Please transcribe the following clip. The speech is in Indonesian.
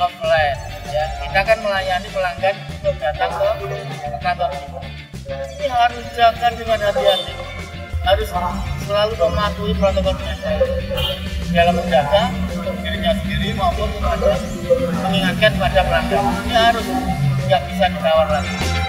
komplain. Ya, kita kan melayani pelanggan untuk datang ke kantor kita. Ini harus jaga dengan hati-hati. Harus selalu mematuhi protokol kesehatan dalam menjaga dirinya sendiri maupun mengingatkan pada pelanggan. Ini harus nggak bisa ditawar lagi.